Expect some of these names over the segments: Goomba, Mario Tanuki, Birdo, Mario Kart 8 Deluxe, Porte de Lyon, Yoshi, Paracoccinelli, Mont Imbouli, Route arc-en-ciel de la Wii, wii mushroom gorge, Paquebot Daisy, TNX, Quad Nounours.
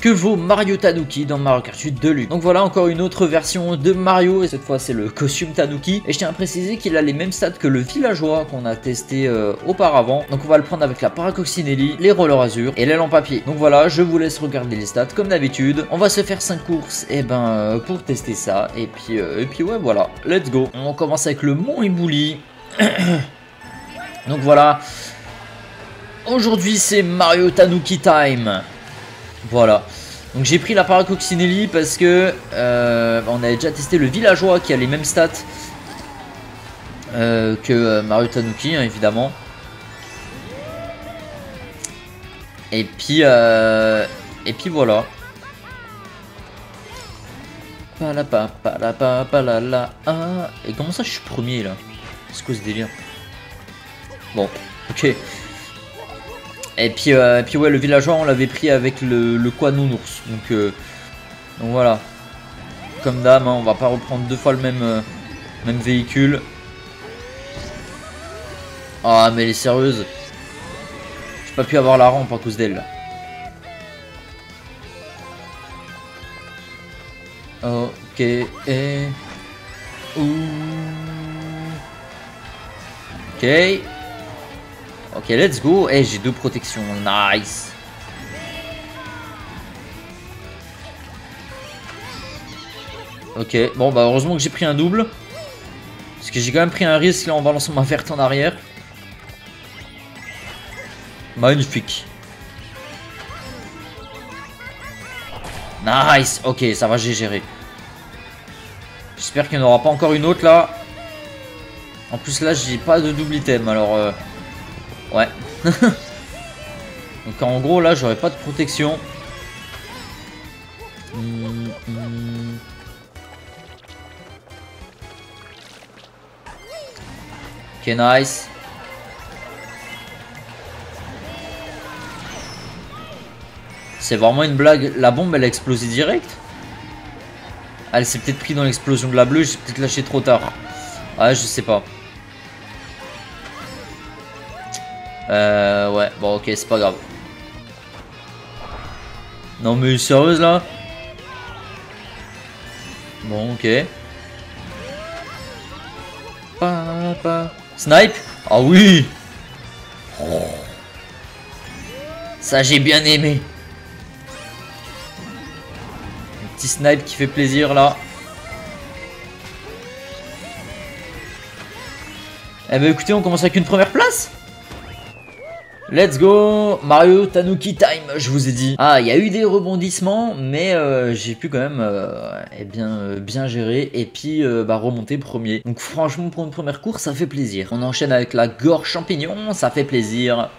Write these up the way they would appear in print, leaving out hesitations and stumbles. que vaut Mario Tanuki dans Mario Kart 8 Deluxe. Donc voilà encore une autre version de Mario, et cette fois c'est le costume Tanuki, et je tiens à préciser qu'il a les mêmes stats que le villageois qu'on a testé auparavant. Donc on va le prendre avec la Paracoccinelli, les rollers azur et l'aile en papier. Donc voilà, je vous laisse regarder les stats comme d'habitude, on va se faire 5 courses et pour tester ça, et puis ouais voilà, let's go. On commence avec le Mont Imbouli. Donc voilà, aujourd'hui c'est Mario Tanuki Time. Voilà, donc j'ai pris la Paracoccinelli parce que on avait déjà testé le villageois qui a les mêmes stats que Mario Tanuki, hein, évidemment. Et puis voilà. Et comment ça je suis premier là? C'est quoi ce délire? Bon, ok. Et puis ouais, le villageois on l'avait pris avec le Quad Nounours. Donc voilà. Comme d'hab, hein, on va pas reprendre deux fois le même véhicule. Ah mais elle est sérieuse. J'ai pas pu avoir la rampe à cause d'elle là. Ok. Ok. Ok, let's go. Eh, j'ai deux protections. Nice. Ok, bon, bah heureusement que j'ai pris un double. Parce que j'ai quand même pris un risque là en balançant ma verte en arrière. Magnifique. Nice. Ok, ça va, j'ai géré. J'espère qu'il n'y en aura pas encore une autre là. En plus, là, j'ai pas de double item alors. Ouais. Donc en gros là j'aurais pas de protection. Ok, nice. C'est vraiment une blague. La bombe elle a explosé direct. Elle s'est peut-être pris dans l'explosion de la bleue. J'ai peut-être lâché trop tard. Ouais, je sais pas. Ouais, bon ok, c'est pas grave. Non mais sérieuse là. Bon ok. Snipe. Ah oui. Oh. Ça j'ai bien aimé. Un petit snipe qui fait plaisir là. Eh ben écoutez, on commence avec une première place. Let's go, Mario Tanuki Time, je vous ai dit. Ah, il y a eu des rebondissements, mais j'ai pu quand même bien gérer et puis remonter premier. Donc franchement, pour une première course, ça fait plaisir. On enchaîne avec la gorge champignon, ça fait plaisir.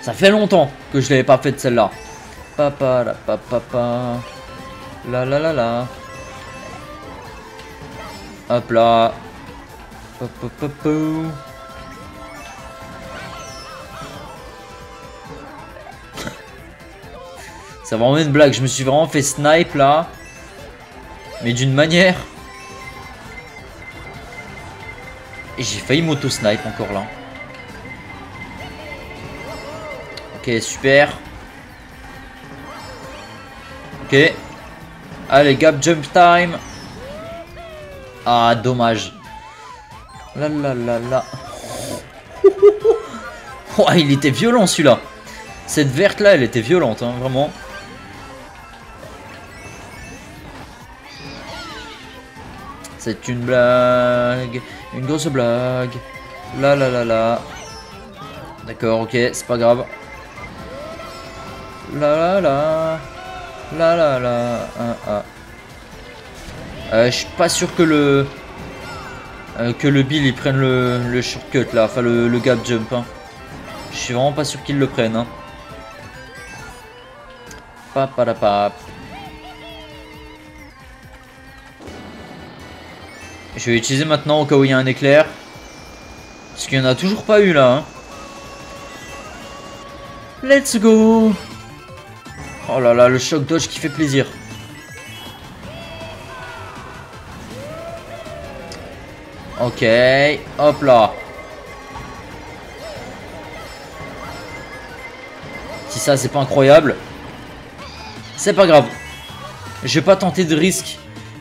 Ça fait longtemps que je l'avais pas fait de celle-là. Papa, la papa, la la la la. Hop là. C'est vraiment une blague, je me suis vraiment fait snipe là. Mais d'une manière. Et j'ai failli m'auto-snipe encore là. Ok, super. Ok. Allez, gap jump time. Ah, dommage. La la la la. Oh, il était violent celui-là. Cette verte là, elle était violente, hein, vraiment. C'est une blague, une grosse blague. La la la la. D'accord, ok, c'est pas grave. La la la. La la la. Je suis pas sûr que le Bill il prenne le shortcut là, enfin le gap jump. Hein. Je suis vraiment pas sûr qu'il le prenne. Hein. Paparapap. Je vais utiliser maintenant au cas où il y a un éclair. Parce qu'il n'y en a toujours pas eu là. Hein. Let's go. Oh là là, le choc dodge qui fait plaisir. Ok, hop là. Si ça c'est pas incroyable. C'est pas grave. Je vais pas tenter de risque.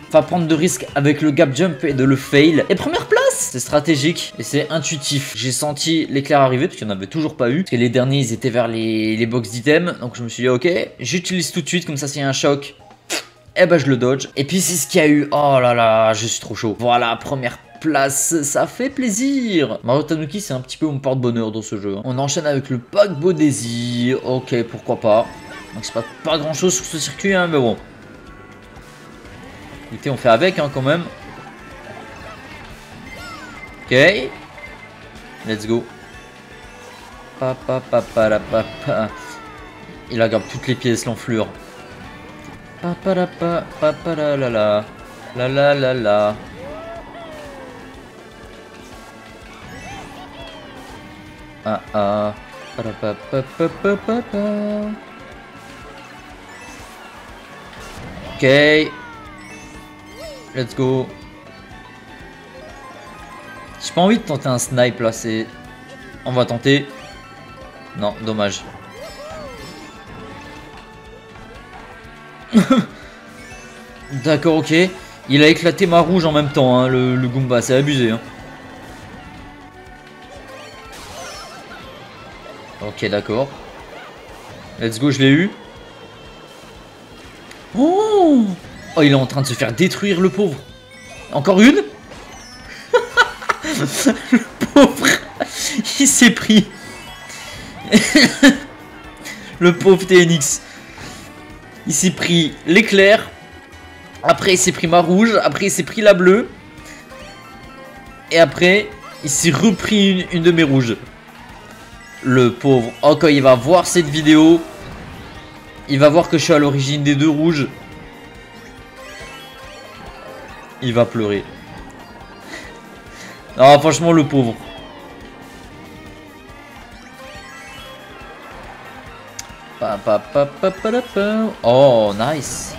Enfin, prendre de risque avec le gap jump et de le fail. Et première place. C'est stratégique et c'est intuitif. J'ai senti l'éclair arriver parce qu'il n'y en avait toujours pas eu. Parce que les derniers, ils étaient vers les box d'items. Donc je me suis dit, ok, j'utilise tout de suite. Comme ça, s'il y a un choc, eh ben je le dodge. Et puis c'est ce qu'il y a eu. Oh là là, je suis trop chaud. Voilà, première place, ça fait plaisir. Mario Tanuki, c'est un petit peu mon porte-bonheur dans ce jeu. On enchaîne avec le Paquebot Daisy. Ok, pourquoi pas. Donc c'est pas grand-chose sur ce circuit, hein, mais bon. Écoutez, on fait avec hein, quand même. Ok. Let's go. Papa, papa, la papa. Il agarde toutes les pièces, l'enflure. Papa, la papa, la la la. La la la la. Ah ah. Papa, papa, papa, papa. Ok. Let's go. J'ai pas envie de tenter un snipe là, c'est... On va tenter. Non, dommage. D'accord, ok. Il a éclaté ma rouge en même temps, hein, le Goomba, c'est abusé. Hein. Ok, d'accord. Let's go, je l'ai eu. Oh, oh, il est en train de se faire détruire, le pauvre. Encore une. Le pauvre, il s'est pris. Le pauvre TNX. Il s'est pris l'éclair. Après il s'est pris ma rouge. Après il s'est pris la bleue. Et après il s'est repris une de mes rouges. Le pauvre. Oh, quand il va voir cette vidéo, il va voir que je suis à l'origine des deux rouges. Il va pleurer. Ah, franchement, le pauvre. Oh, nice.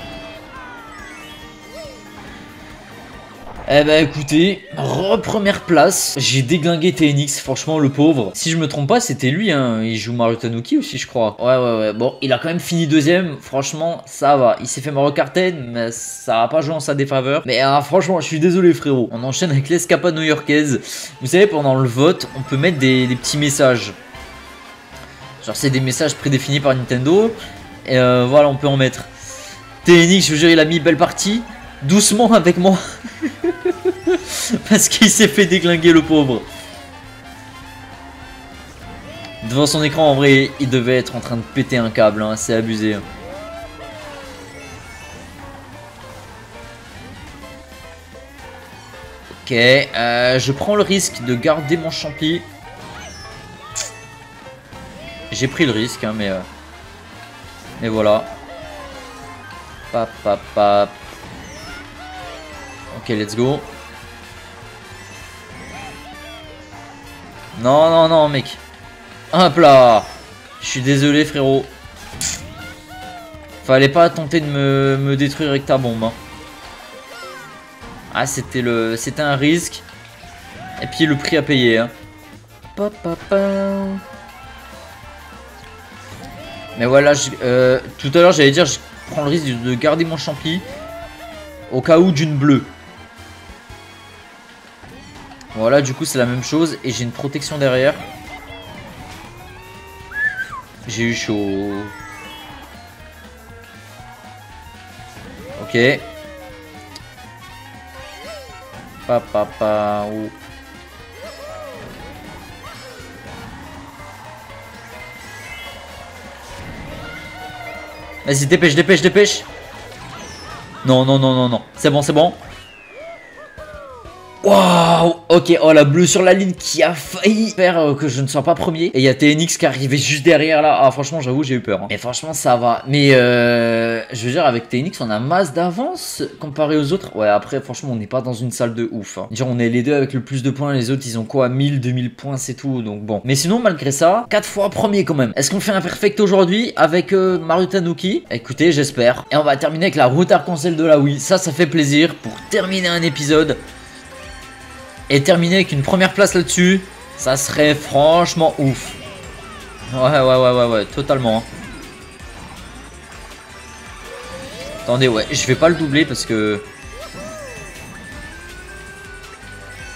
Eh ben, écoutez, re-première place. J'ai déglingué TNX, franchement, le pauvre. Si je me trompe pas, c'était lui, hein. Il joue Mario Tanuki aussi, je crois. Ouais, ouais, ouais. Bon, il a quand même fini deuxième. Franchement, ça va. Il s'est fait Mario Kart 8, mais ça a pas joué en sa défaveur. Mais franchement, je suis désolé, frérot. On enchaîne avec l'escapade new-yorkaise. Vous savez, pendant le vote, on peut mettre des petits messages. Genre, c'est des messages prédéfinis par Nintendo. Et voilà, on peut en mettre. TNX, je vous jure, il a mis belle partie. Doucement avec moi. Parce qu'il s'est fait déglinguer, le pauvre. Devant son écran, en vrai, il devait être en train de péter un câble, hein. C'est abusé. Ok, je prends le risque de garder mon champi. J'ai pris le risque, hein, mais voilà. Pap, pap, pap. Ok, let's go. Non, non, non, mec. Hop là. Je suis désolé, frérot. Fallait pas tenter de me détruire avec ta bombe. Hein. Ah, c'était un risque. Et puis le prix à payer. Hein. Mais voilà, tout à l'heure, j'allais dire, je prends le risque de garder mon champi. Au cas où d'une bleue. Voilà, du coup c'est la même chose. Et j'ai une protection derrière. J'ai eu chaud. Ok. Papa, papa. Oh. Vas-y, dépêche, dépêche, dépêche. Non, non, non, non, non. C'est bon, c'est bon. Waouh, ok, oh la bleue sur la ligne qui a failli faire que je ne sois pas premier. Et il y a TNX qui arrivait juste derrière là. Ah franchement j'avoue j'ai eu peur, hein. Mais franchement ça va. Mais je veux dire avec TNX on a masse d'avance comparé aux autres. Ouais après franchement on n'est pas dans une salle de ouf, hein. Genre on est les deux avec le plus de points. Les autres ils ont quoi, 1000, 2000 points c'est tout. Donc bon. Mais sinon malgré ça 4 fois premier quand même. Est-ce qu'on fait un perfect aujourd'hui avec Mario Tanuki? Écoutez j'espère. Et on va terminer avec la route arc-en-ciel de la Wii. Ça fait plaisir pour terminer un épisode. Et terminer avec une première place là-dessus, ça serait franchement ouf. Ouais, totalement. Attendez, ouais, je vais pas le doubler parce que...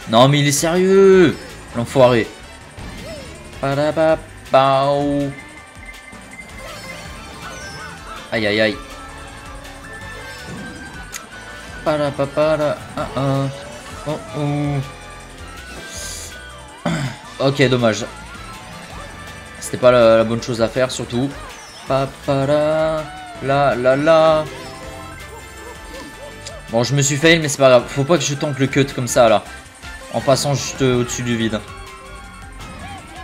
Non mais il est sérieux, l'enfoiré. Aïe aïe aïe. Ok, dommage. C'était pas la bonne chose à faire, surtout. Bon, je me suis fail, mais c'est pas grave. Faut pas que je tente le cut comme ça, là. En passant juste au-dessus du vide.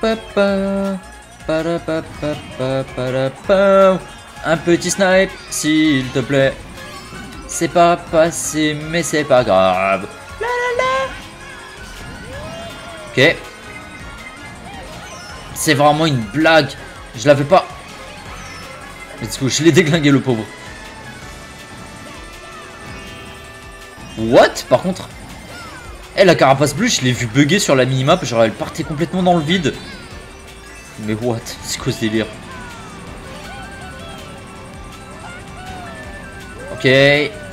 Un petit snipe, s'il te plaît. C'est pas passé, mais c'est pas grave. Ok. C'est vraiment une blague. Je l'avais pas. Mais du coup, je l'ai déglingué, le pauvre. What? Par contre. Eh, la carapace bleue, je l'ai vu bugger sur la minimap. Genre, elle partait complètement dans le vide. Mais what? C'est quoi ce délire? Ok.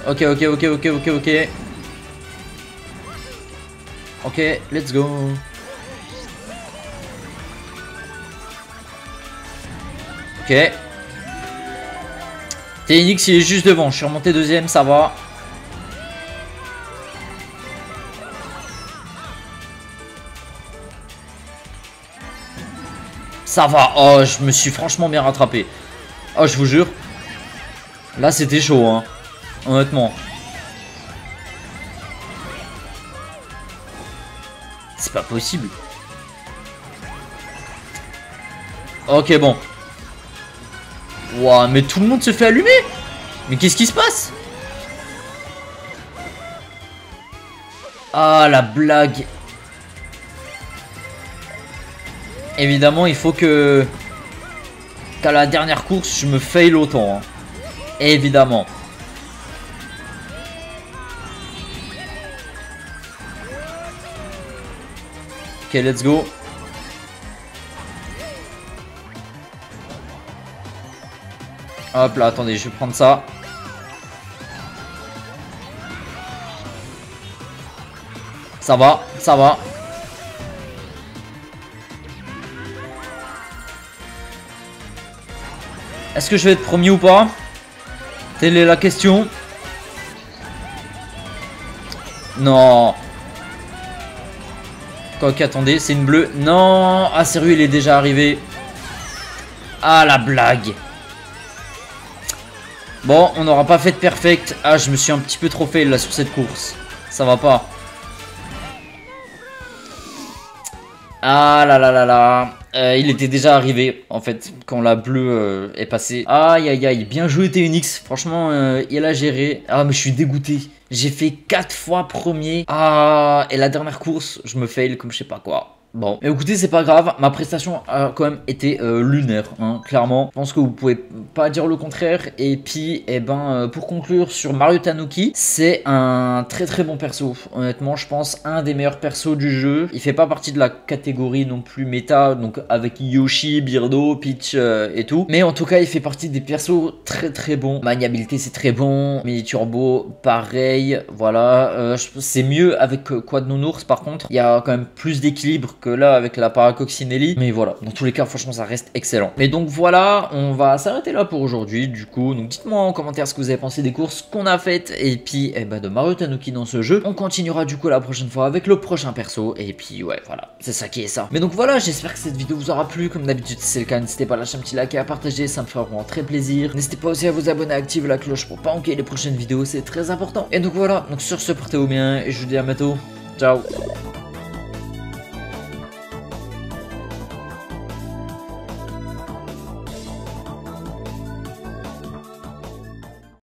Ok. Ok, let's go. Ok. TNX, il est juste devant. Je suis remonté deuxième, ça va. Ça va. Oh, je me suis franchement bien rattrapé. Oh, je vous jure. Là, c'était chaud, hein. Honnêtement. C'est pas possible. Ok, bon. Waouh, mais tout le monde se fait allumer. Mais qu'est-ce qui se passe? Ah, la blague. Évidemment, il faut que... Qu'à la dernière course, je me fail autant. Hein. Évidemment. Ok, let's go. Hop là, attendez, je vais prendre ça. Ça va, ça va. Est-ce que je vais être premier ou pas? Telle est la question. Non. Ok, attendez, c'est une bleue. Non. Ah, sérieux, il est déjà arrivé. Ah, la blague. Bon, on n'aura pas fait de perfect. Ah, je me suis un petit peu trop fail là sur cette course. Ça va pas. Ah là là là là. Il était déjà arrivé en fait quand la bleue est passée. Aïe aïe aïe. Bien joué TNX. Franchement, il a géré. Ah, mais je suis dégoûté. J'ai fait 4 fois premier. Ah, et la dernière course, je me fail comme je sais pas quoi. Bon, mais écoutez, c'est pas grave, ma prestation a quand même été lunaire, hein, clairement. Je pense que vous pouvez pas dire le contraire. Et puis, eh ben, pour conclure sur Mario Tanuki, c'est un très très bon perso. Honnêtement, je pense un des meilleurs persos du jeu. Il fait pas partie de la catégorie non plus méta, donc avec Yoshi, Birdo, Peach et tout. Mais en tout cas, il fait partie des persos très très bons. Maniabilité, c'est très bon. Mini Turbo, pareil, voilà. C'est mieux avec Quad Nounours, par contre. Il y a quand même plus d'équilibre que là avec la Paracoccinelli, mais voilà, dans tous les cas, franchement, ça reste excellent. Mais donc voilà, on va s'arrêter là pour aujourd'hui, du coup. Donc dites-moi en commentaire ce que vous avez pensé des courses qu'on a faites, et puis eh ben, de Mario Tanuki dans ce jeu. On continuera du coup la prochaine fois avec le prochain perso, et puis ouais, voilà, c'est ça qui est ça. Mais donc voilà, j'espère que cette vidéo vous aura plu, comme d'habitude, si c'est le cas, n'hésitez pas à lâcher un petit like et à partager, ça me fera vraiment très plaisir. N'hésitez pas aussi à vous abonner, à activer la cloche pour pas manquer les prochaines vidéos, c'est très important. Et donc voilà, donc sur ce, portez-vous bien, et je vous dis à bientôt, ciao.